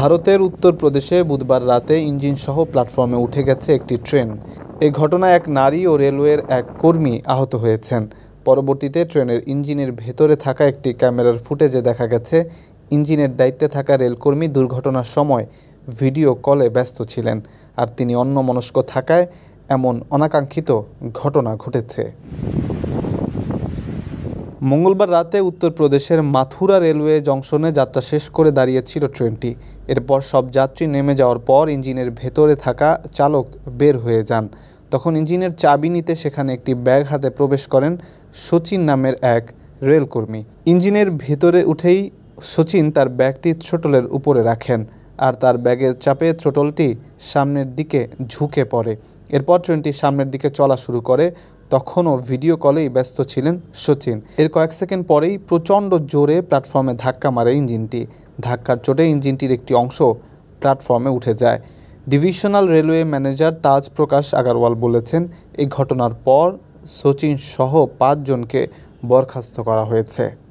ভারতের উত্তরপ্রদেশে বুধবার রাতে ইঞ্জিনসহ প্ল্যাটফর্মে উঠে গেছে একটি ট্রেন। এ ঘটনায় এক নারী ও রেলওয়ের এক কর্মী আহত হয়েছেন। পরবর্তীতে ট্রেনের ইঞ্জিনের ভেতরে থাকা একটি ক্যামেরার ফুটেজে দেখা গেছে ইঞ্জিনের দায়িত্বে থাকা রেলকর্মী দুর্ঘটনার সময় ভিডিও কলে ব্যস্ত ছিলেন, আর তিনি অন্যমনস্ক থাকায় এমন অনাকাঙ্ক্ষিত ঘটনা ঘটেছে। মঙ্গলবার রাতে উত্তরপ্রদেশের মাথুরা রেলওয়ে জংশনে যাত্রা শেষ করে দাঁড়িয়েছিল ট্রেনটি। এরপর সব যাত্রী নেমে যাওয়ার পর ইঞ্জিনের ভেতরে থাকা চালক বের হয়ে যান। তখন ইঞ্জিনের চাবি নিতে সেখানে একটি ব্যাগ হাতে প্রবেশ করেন সচিন নামের এক রেলকর্মী। ইঞ্জিনের ভেতরে উঠেই সচিন তার ব্যাগটি থ্রোটলের উপরে রাখেন, আর তার ব্যাগের চাপে থ্রোটলটি সামনের দিকে ঝুঁকে পড়ে। এরপর ট্রেনটি সামনের দিকে চলা শুরু করে। তখনও ভিডিও কলেই ব্যস্ত ছিলেন সচিন। এর কয়েক সেকেন্ড পরেই প্রচণ্ড জোরে প্ল্যাটফর্মে ধাক্কা মারে ইঞ্জিনটি। ধাক্কার চোটে ইঞ্জিনটির একটি অংশ প্ল্যাটফর্মে উঠে যায়। Divisional railway manager Taj Prakash Agarwal বলেছেন, এই ঘটনার পর সচিন সহ 5 জনকে বরখাস্ত করা হয়েছে।